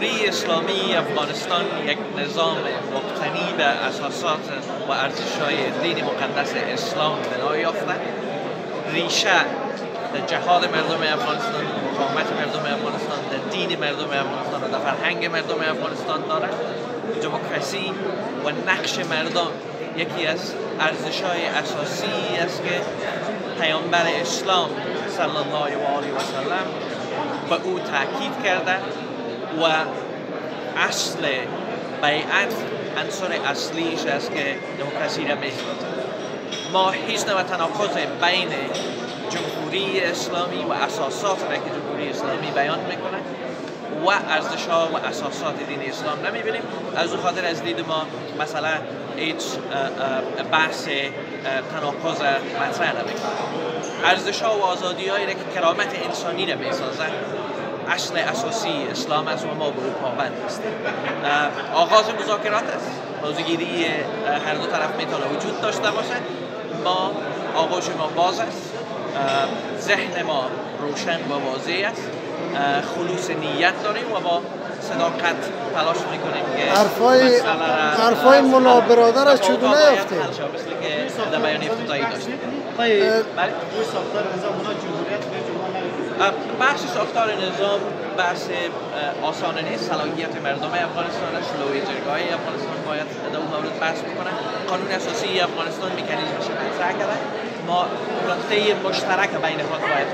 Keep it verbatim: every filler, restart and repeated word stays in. جمهوری اسلامی افغانستان یک نظام مبتنی به اساسات و ارزش‌های دین مقدس اسلام بنا یافته، ریشه در جهاد مردم افغانستان، مقاومت مردم افغانستان، در دین مردم افغانستان و در فرهنگ مردم افغانستان دارد. دموکراسی و نقش مردم یکی از ارزش‌های اساسی است که پیامبر اسلام صلی الله علیه و سلم به او تاکید کرده و اصل بیعت عنصر اصلیش است که دموکراسی را میسازد. ما هیچ نوع تناقض بین جمهوری اسلامی و اساسات را که جمهوری اسلامی بیان میکنه و ارزش‌ها و اساسات دین اسلام نمیبینیم. از او خاطر از دید ما مثلا هیچ بحث تناقض مطرح نمیکنه. ارزش‌ها و آزادی‌هایی را که کرامت انسانی را میسازند اصل اساسی اسلام است و ما به او پابند هستیم. آغاز مذاکرات است، موضوع‌گیری هر دو طرف میتونه وجود داشته باشد. ما آغوش ما باز است، ذهن ما روشن و واضح است، خلوص نیت داریم و با صداقت تلاش میکنیم که حرفای حرفای ملا برادرش چطور نیافته؟ در بیان افتتاحی داشتیم. بخش ساختار نظام بحث آسان نیست، صلاحیت مردم افغانستان است، لوی جرگاه افغانستان باید در اون مورد بحث بکنه. قانون اساسی افغانستان مکانیزمش را مطرح کرده، ما نقطه مشترک بین خود باید